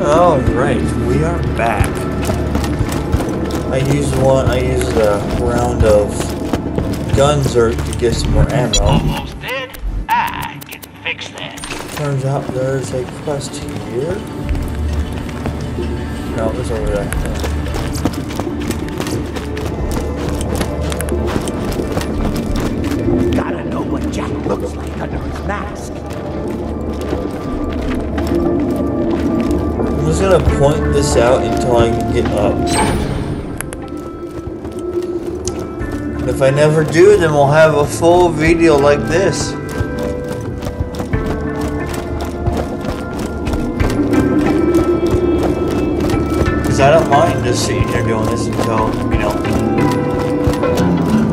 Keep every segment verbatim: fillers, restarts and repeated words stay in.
Alright, we are back. I used one, I used a round of guns or to get some more ammo. Almost dead? I can fix that. Turns out there's a quest here. No, there's over there. Gotta know what Jack looks like under his mask. I'm just gonna point this out until I can get up. And if I never do, then we'll have a full video like this. Cause I don't mind just sitting here doing this until, you know,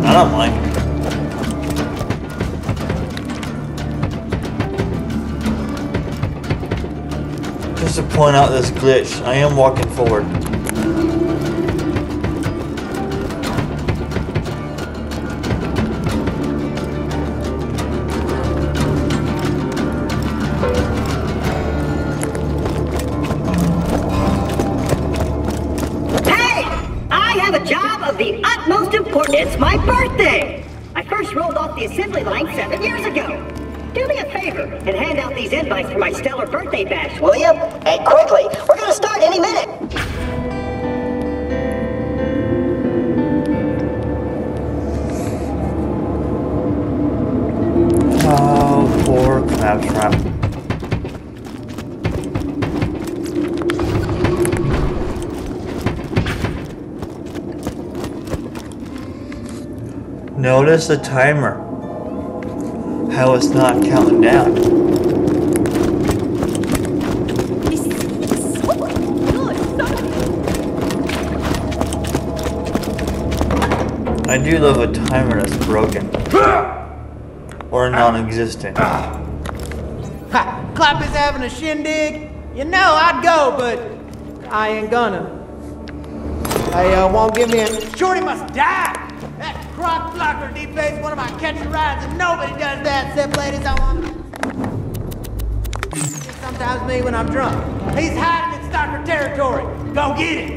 I don't mind. To point out this glitch. I am walking forward. Hey! I have a job of the utmost importance. It's my birthday! I first rolled off the assembly line seven years ago. Do me a favor and hand out these invites for my stellar birthday bash, will you? And quickly, we're gonna start any minute. Oh, poor Claptrap. Notice the timer. How it's not counting down. This is so good. I do love a timer that's broken or non-existent. Ha! Clap is having a shindig. You know I'd go, but I ain't gonna. I uh, won't give in. Shorty must die. Rock blocker deplays one of my catchy rides, and nobody does that except ladies. I want to. Sometimes me when I'm drunk. He's hiding in stalker territory. Go get it.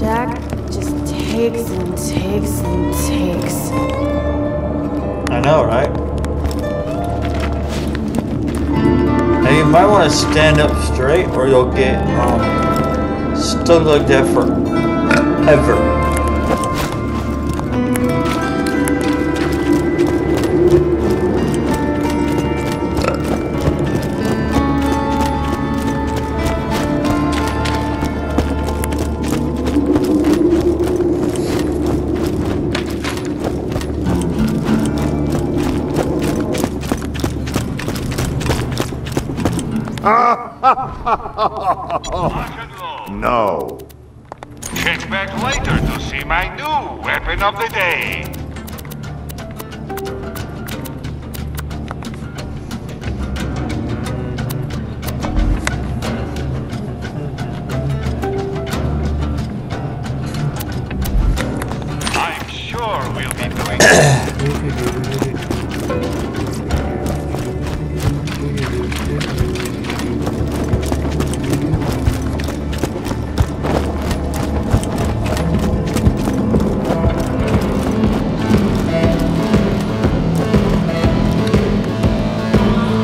Jack just takes and takes and takes. I know, right? Now you might want to stand up straight or you'll get um, stuck like that forever. No. Check back later to see my new weapon of the day. I'm sure we'll be doing it.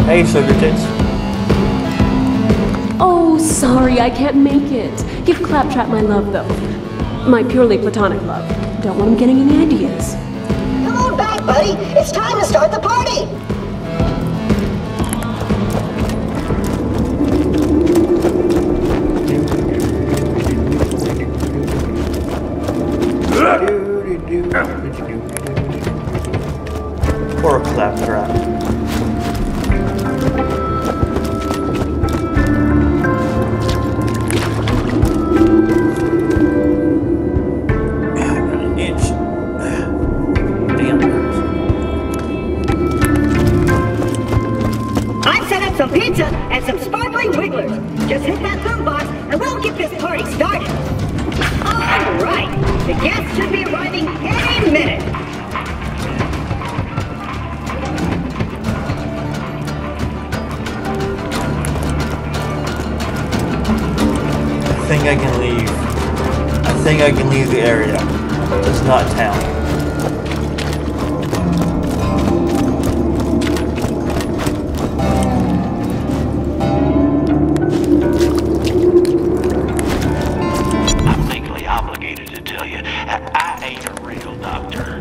Hey, sugar tits. Oh, sorry, I can't make it. Give Claptrap my love, though. My purely platonic love. Don't want him getting any ideas. Come on back, buddy. It's time to start the party. Poor Claptrap. Guests should be arriving any minute. think I can leave. I think I can leave the area. It's not town. I'm legally obligated to tell you, I ain't a real doctor.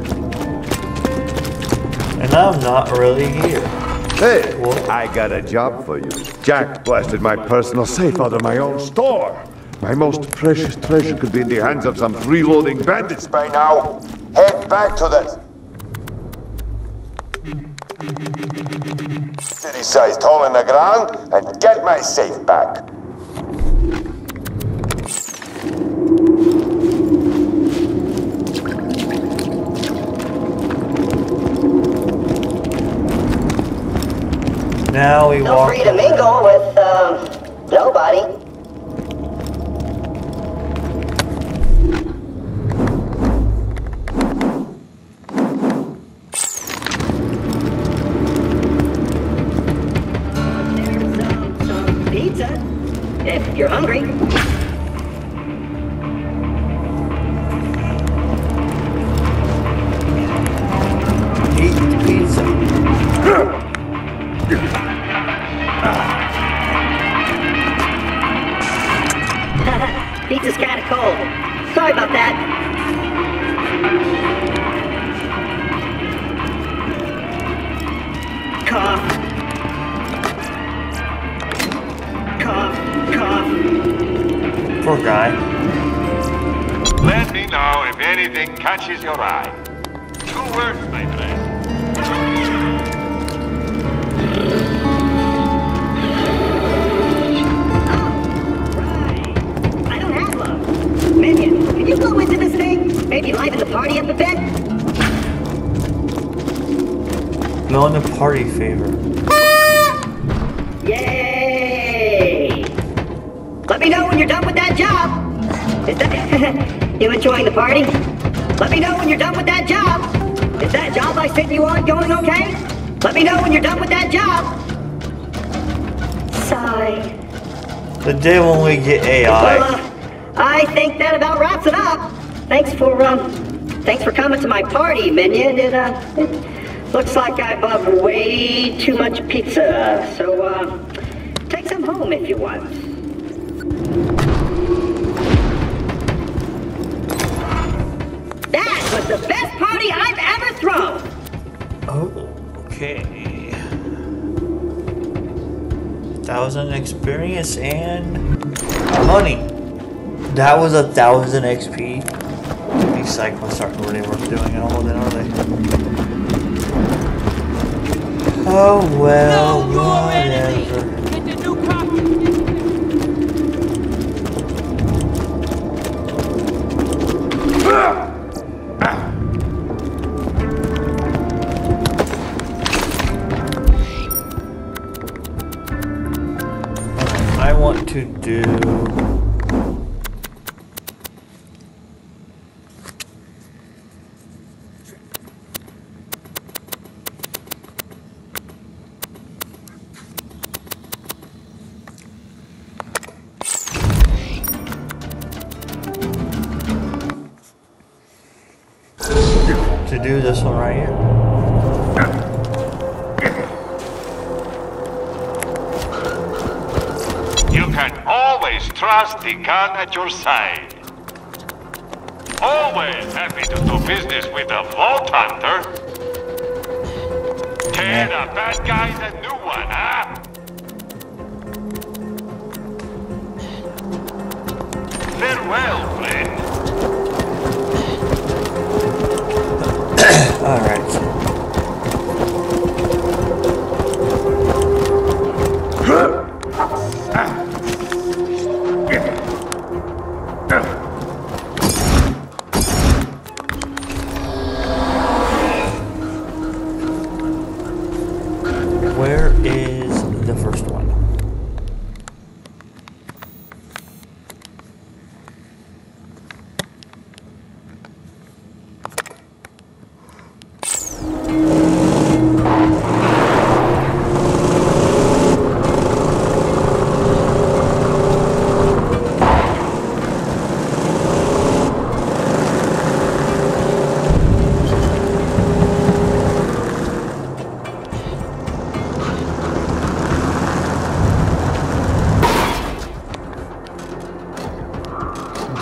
And I'm not really here. Hey, I got a job for you. Jack blasted my personal safe out of my own store. My most precious treasure could be in the hands of some freeloading bandits by now. Head back to that city-sized hole in the ground and get my safe back. Now we walk. Feel free to mingle with um, nobody. There's um, some pizza if you're hungry. Eat pizza. Pizza's kinda cold. Sorry about that. Cough. Cough. Cough. Poor guy. Let me know if anything catches your eye. Two words, my friend. Minion, can you go into this thing? Maybe liven the party up a bit? Not in a party favor. Yay! Let me know when you're done with that job! Is that... you enjoying the party? Let me know when you're done with that job! Is that job I sent you on going okay? Let me know when you're done with that job! Sigh. The day when we get A I. Well, uh, I think that about wraps it up. Thanks for um, thanks for coming to my party, Minion. It uh, it looks like I bought way too much pizza, so uh, take some home if you want. That was the best party I've ever thrown. Oh, okay. Thousand experience and money. That was a thousand X P. These cyclists aren't really worth doing at all, then, are they? Oh well, no, whatever. Get the new copy. I want to do. Gun at your side. Always happy to do business with a Vault Hunter. Tear the bad guys a new one, huh? Farewell, friend. All right.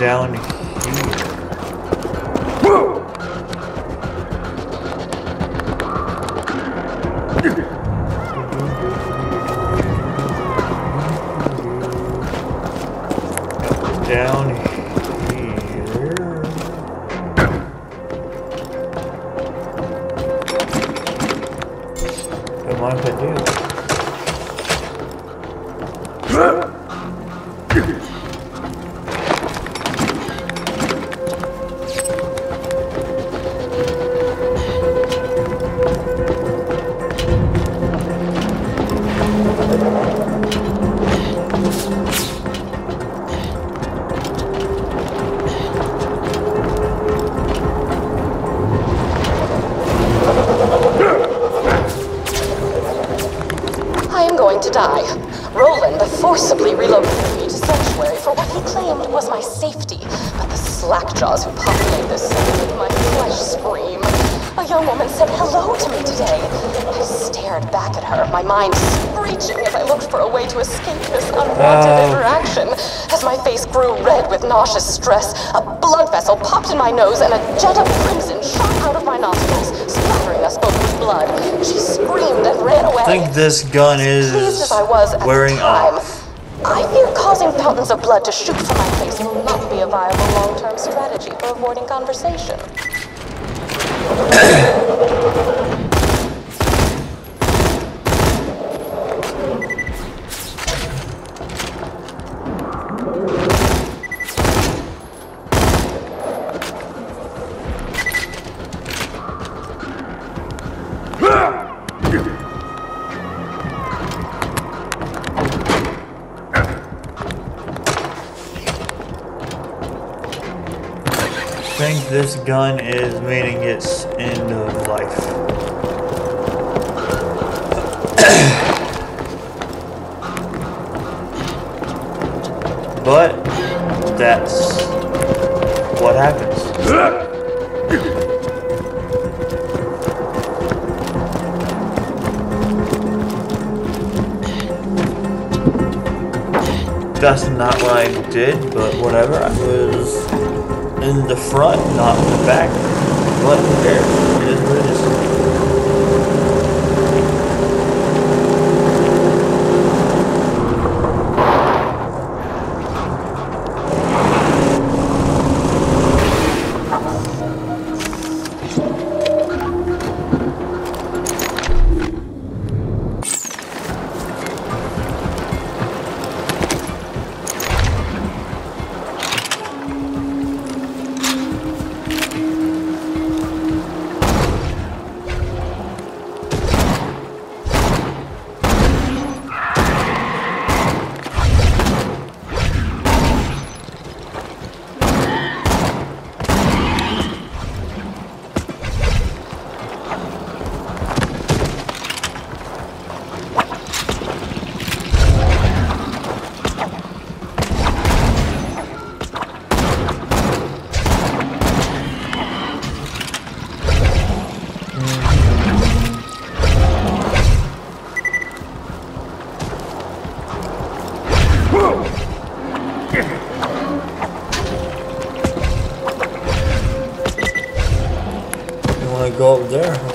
down here. Whoa! Down here. Don't mind if I do. Forcibly relocated me to Sanctuary for what he claimed was my safety, but the slackjaws who populate this made my flesh scream. A young woman said hello to me today. I stared back at her, my mind screeching as I looked for a way to escape this unwanted uh. interaction. As my face grew red with nauseous stress, a blood vessel popped in my nose and a jet of crimson shot out of my nostrils, splattering us both with blood. She screamed and ran away. I think this gun is as I was at wearing off. I fear causing fountains of blood to shoot from my face will not be a viable long-term strategy for avoiding conversation. I think this gun is meeting its end of life. But that's what happens. That's not what I did, but whatever. I was in the front, not in the back, but there, it is what it is. Go over there. Okay.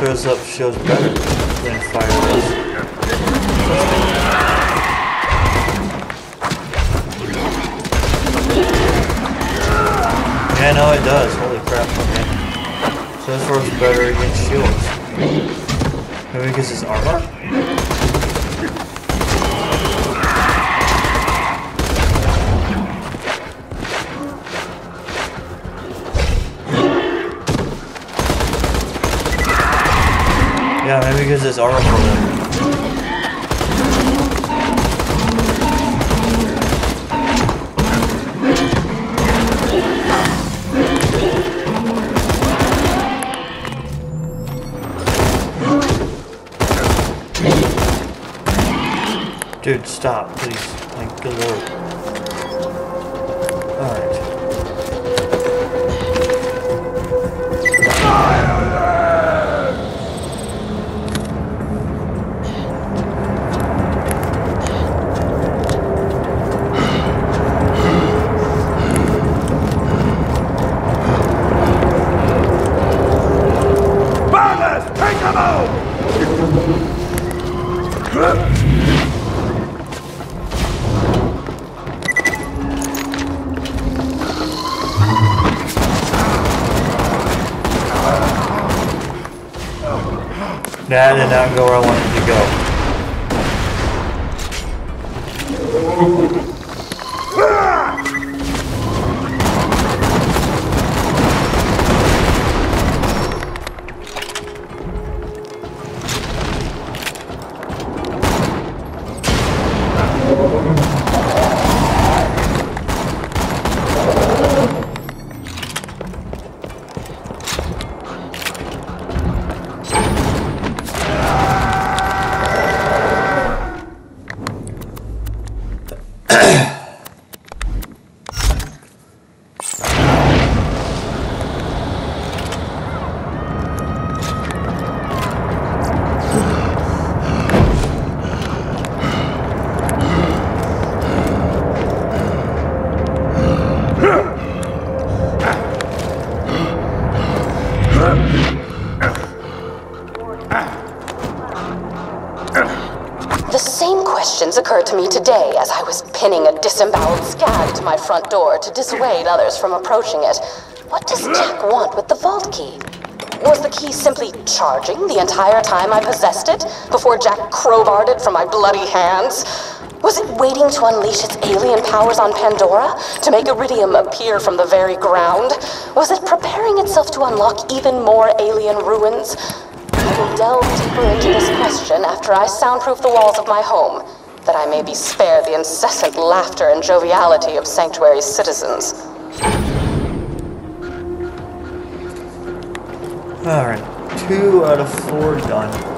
Shows up, shows better than fire does. Yeah, no, it does. Holy crap, okay. So this works better against shields. Maybe because it's armor? Yeah, maybe because it's armor for them. Dude, stop, please. Thank the Lord. Alright. Brothers, take them out! That did not go where I wanted to go. Occurred to me today as I was pinning a disemboweled scab to my front door to dissuade others from approaching it. What does Jack want with the vault key? Was the key simply charging the entire time I possessed it before Jack crowbarred it from my bloody hands? Was it waiting to unleash its alien powers on Pandora to make Iridium appear from the very ground? Was it preparing itself to unlock even more alien ruins? I will delve deeper into this question after I soundproof the walls of my home, that I may be spared the incessant laughter and joviality of Sanctuary's citizens. Alright, two out of four done.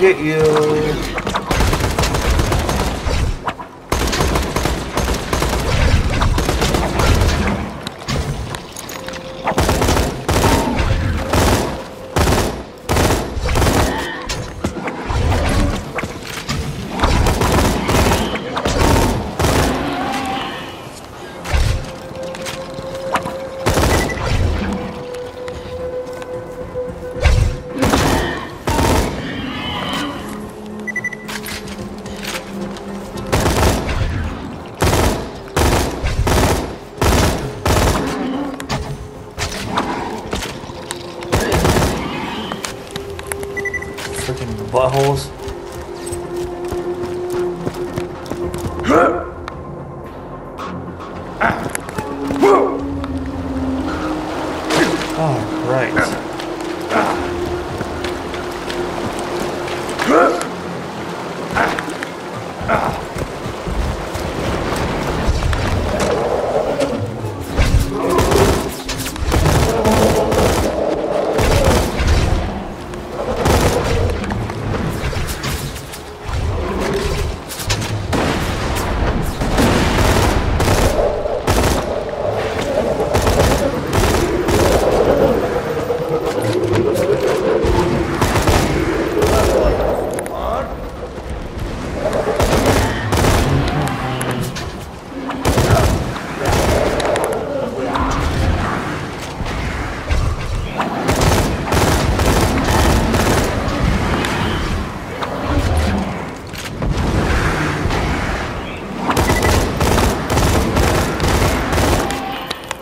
Get you. Buttholes. All right.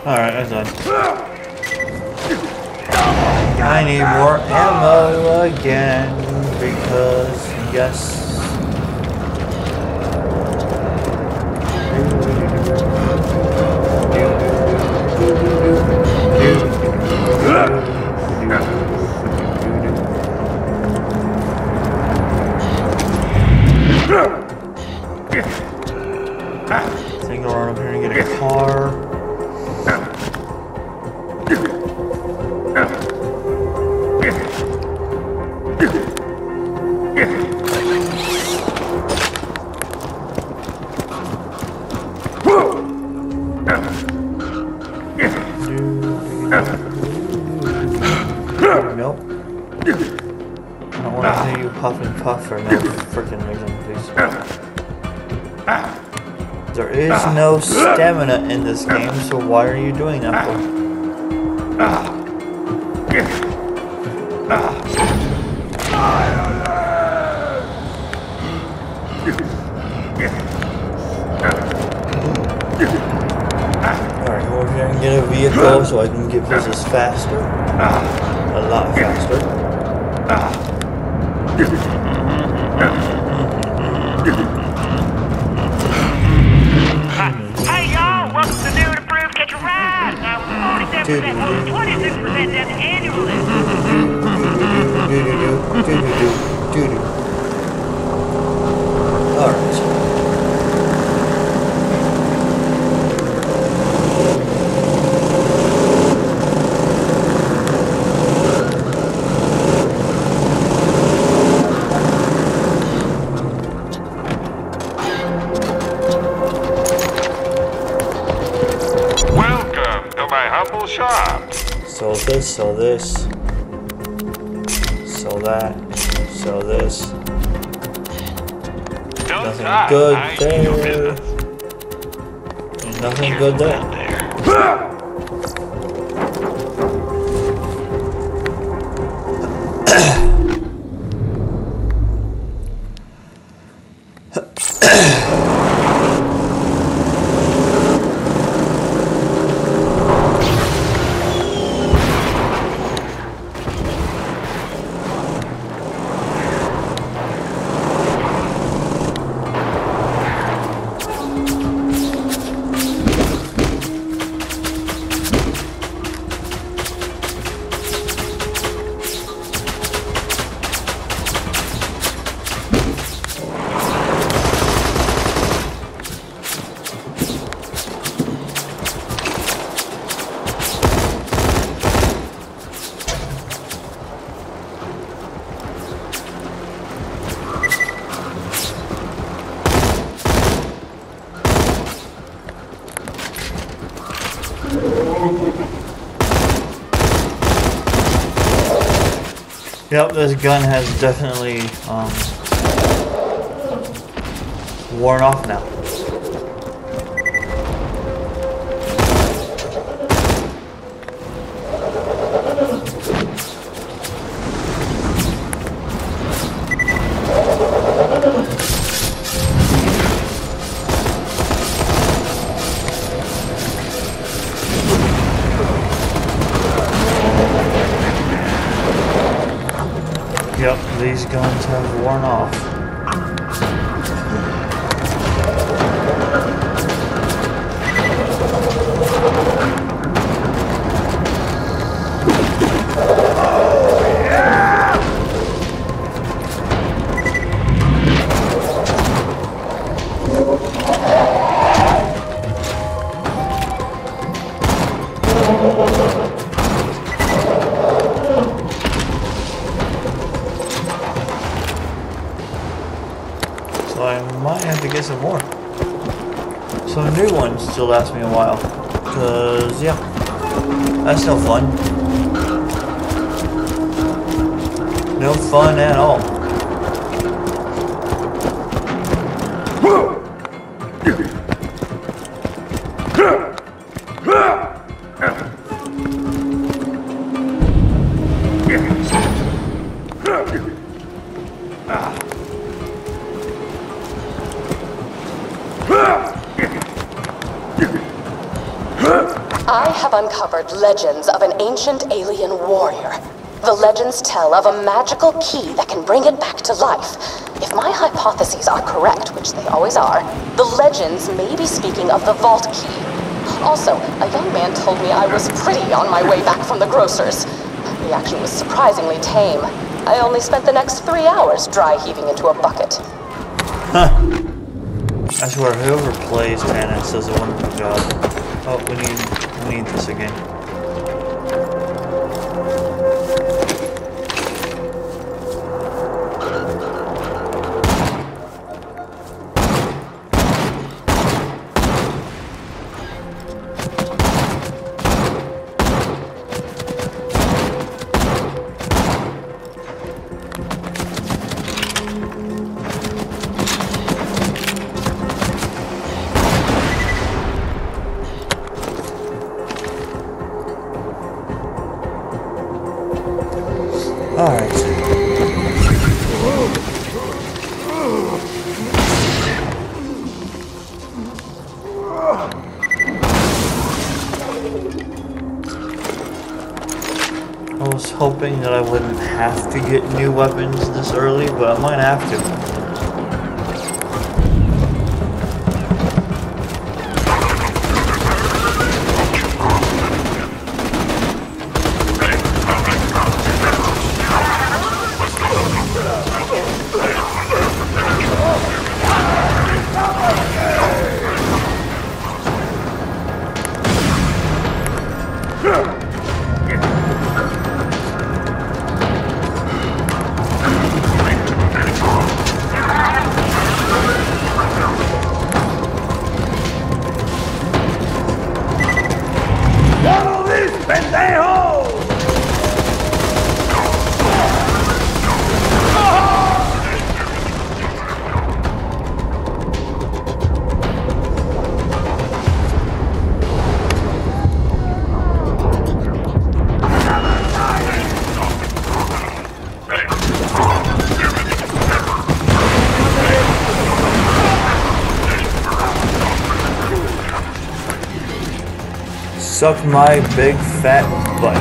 Alright, that's done. I need more ammo again, because, yes. I think I'll run up here and get a car. There is no stamina in this game, so why are you doing that for? Alright, go over here and get a vehicle so I can get places faster. A lot faster. Dude, dude, dude. twenty-six percent that's annually. Sell this, sell that, sell this. Don't Nothing die. good I there. No Nothing You're good there. there. Yep, this gun has definitely um, worn off now. These guns have worn off. Oh, yeah! Get some more. So a new one still lasts me a while. Cause yeah, that's no fun. No fun at all. I have uncovered legends of an ancient alien warrior. The legends tell of a magical key that can bring it back to life. If my hypotheses are correct, which they always are, the legends may be speaking of the Vault Key. Also, a young man told me I was pretty on my way back from the grocer's. The reaction was surprisingly tame. I only spent the next three hours dry heaving into a bucket. Huh. I swear, whoever plays Tannis does a wonderful job. Oh, we need, we need this again. Hoping that I wouldn't have to get new weapons this early, but I might have to. Suck my big fat butt.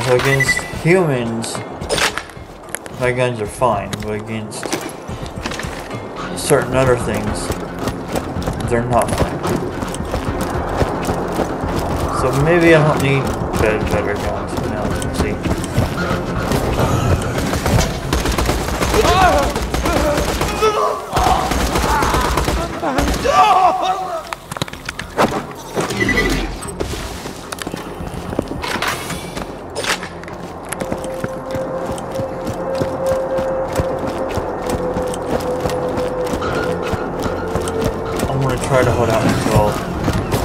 I'm against humans, my guns are fine, but against certain other things, they're not fine. So maybe I don't need better, better guns now. Let's see. Try to hold out until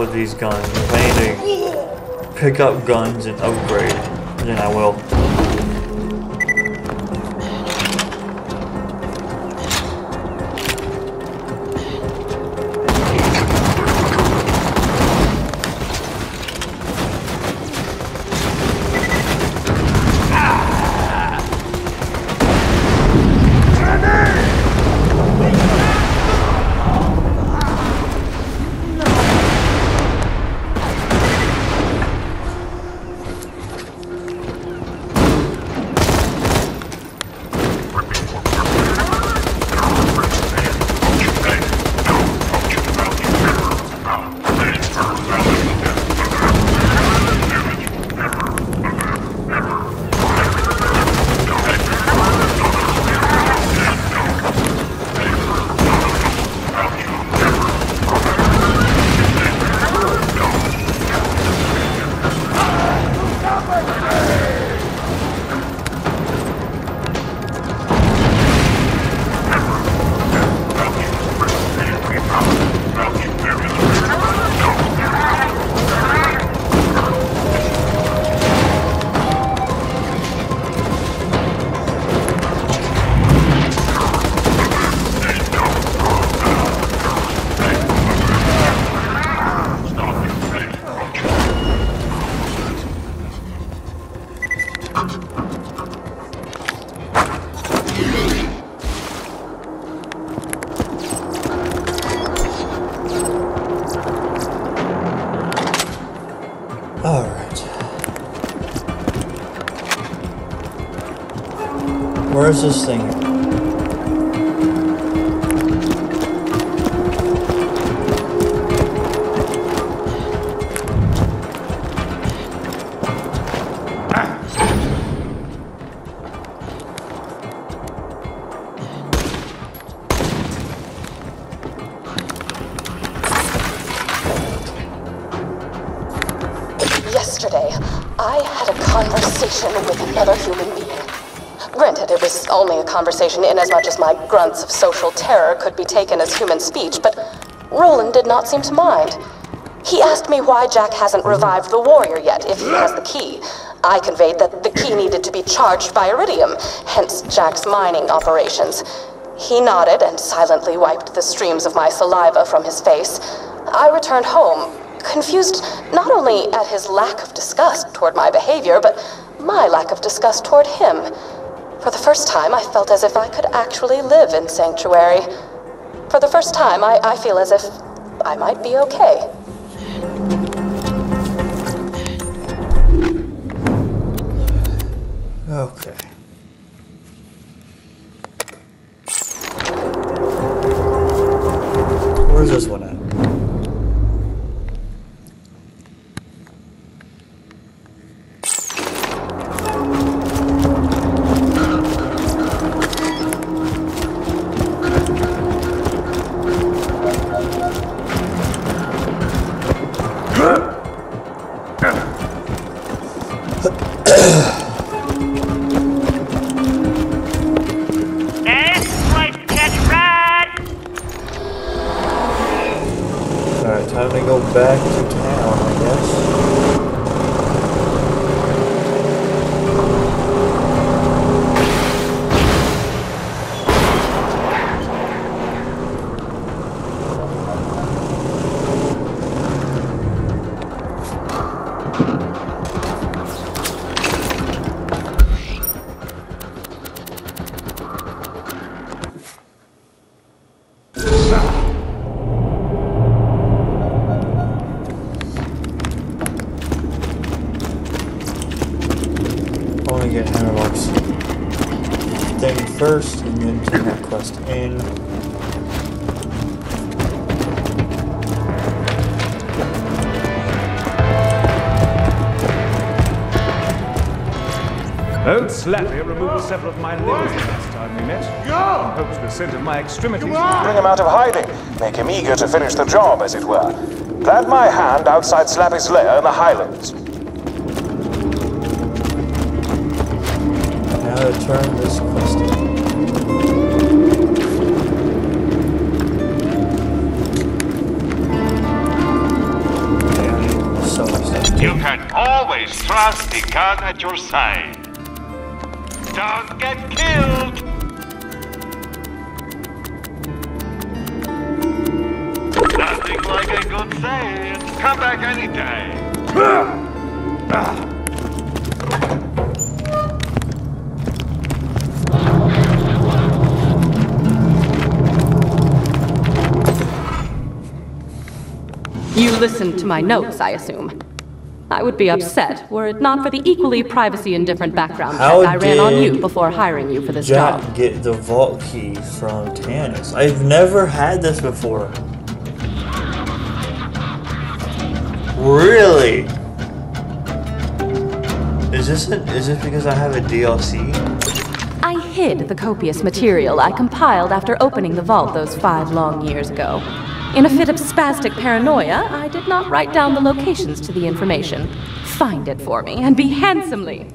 with these guns. If I need to pick up guns and upgrade, then I will. Where's this thing? Yesterday, I had a conversation with another human being. Granted, it was only a conversation inasmuch as my grunts of social terror could be taken as human speech, but Roland did not seem to mind. He asked me why Jack hasn't revived the Warrior yet, if he has the key. I conveyed that the key needed to be charged by Iridium, hence Jack's mining operations. He nodded and silently wiped the streams of my saliva from his face. I returned home, confused not only at his lack of disgust toward my behavior, but my lack of disgust toward him. For the first time, I felt as if I could actually live in Sanctuary. For the first time, I, I feel as if I might be okay. Okay. Where's this one at? First, and then turn that quest in. Old Slappy removed several of my limbs the last time we met. Go! In hopes the scent of my extremities. Bring him out of hiding. Make him eager to finish the job, as it were. Plant my hand outside Slappy's lair in the Highlands. Now to turn this quest in. You can always trust the gun at your side. Don't get killed! Nothing like a good save. Come back anytime. You listened to my notes, I assume. I would be upset were it not for the equally privacy-indifferent background check I ran on you before hiring you for this Jack job. How did Jack get the vault key from Tannis? I've never had this before. Really? Is this a, is this because I have a D L C? I hid the copious material I compiled after opening the vault those five long years ago. In a fit of spastic paranoia, I did not write down the locations to the information. Find it for me and be handsomely...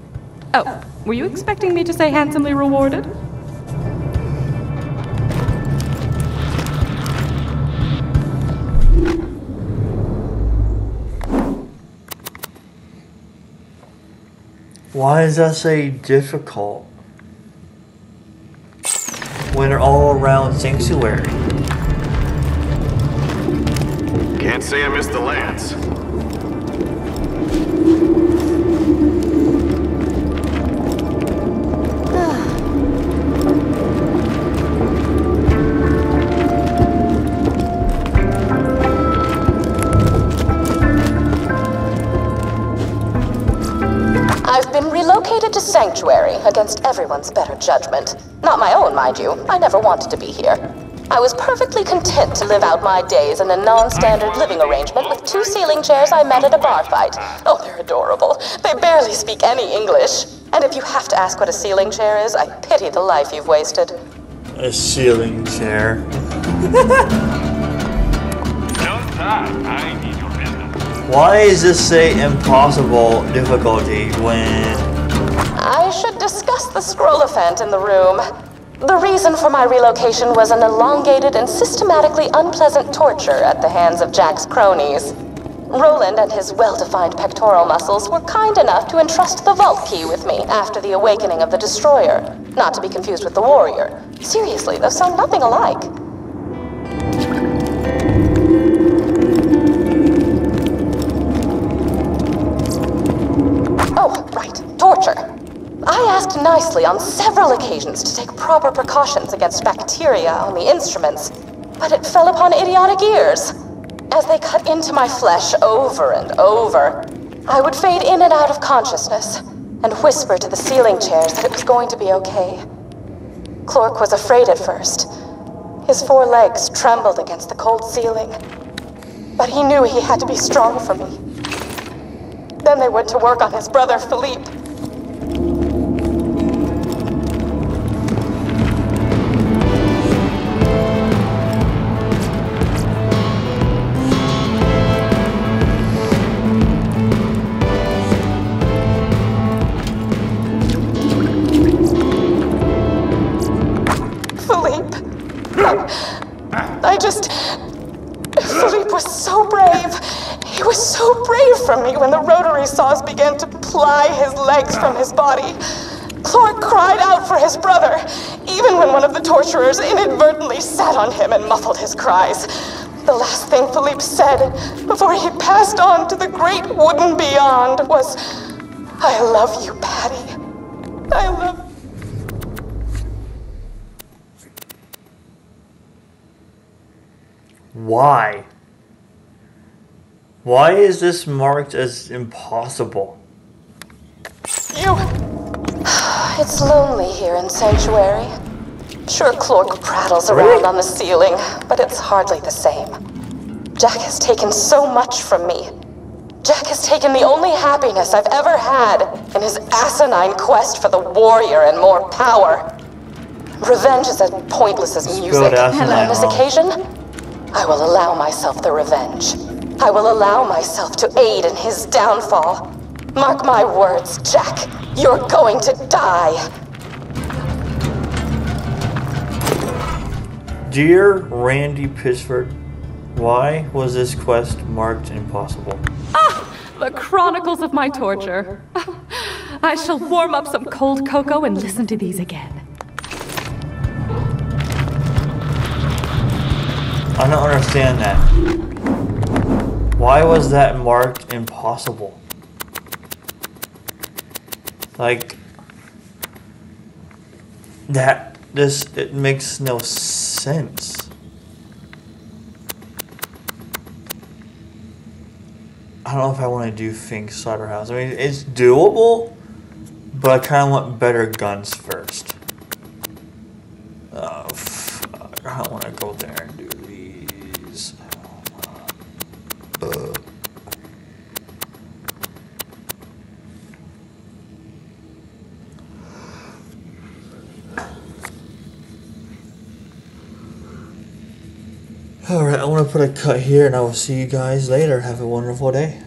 Oh, were you expecting me to say handsomely rewarded? Why does that say difficult? When they're all around Sanctuary. Can't say I missed the lance. I've been relocated to Sanctuary against everyone's better judgment. Not my own, mind you. I never wanted to be here. I was perfectly content to live out my days in a non-standard living arrangement with two ceiling chairs I met at a bar fight. Oh, they're adorable. They barely speak any English. And if you have to ask what a ceiling chair is, I pity the life you've wasted. A ceiling chair. Why does this say impossible difficulty when... I should discuss the scroll-ophant in the room. The reason for my relocation was an elongated and systematically unpleasant torture at the hands of Jack's cronies. Roland and his well-defined pectoral muscles were kind enough to entrust the Vault Key with me after the awakening of the Destroyer, not to be confused with the Warrior. Seriously, those sound nothing alike. Oh, right, torture. I asked nicely on several occasions to take proper precautions against bacteria on the instruments, but it fell upon idiotic ears. As they cut into my flesh over and over, I would fade in and out of consciousness and whisper to the ceiling chairs that it was going to be okay. Clark was afraid at first. His four legs trembled against the cold ceiling, but he knew he had to be strong for me. Then they went to work on his brother, Philippe. From his body. Clark cried out for his brother, even when one of the torturers inadvertently sat on him and muffled his cries. The last thing Philippe said before he passed on to the great wooden beyond was, "I love you, Patty. I love..." Why? Why is this marked as impossible? You... It's lonely here in Sanctuary. Sure, Clark prattles around really? on the ceiling, but it's hardly the same. Jack has taken so much from me. Jack has taken the only happiness I've ever had in his asinine quest for the Warrior and more power. Revenge is as pointless as music, and on this occasion, I will allow myself the revenge. I will allow myself to aid in his downfall. Mark my words, Jack. You're going to die. Dear Randy Pitchford, why was this quest marked impossible? Ah! The chronicles of my torture. I shall warm up some cold cocoa and listen to these again. I don't understand that. Why was that marked impossible? Like, that, this, it makes no sense. I don't know if I want to do Fink Sluderhouse. I mean, it's doable, but I kind of want better guns first. Oh, fuck. I don't want to go there and do these. Uh. Alright, I want to put a cut here and I will see you guys later. Have a wonderful day.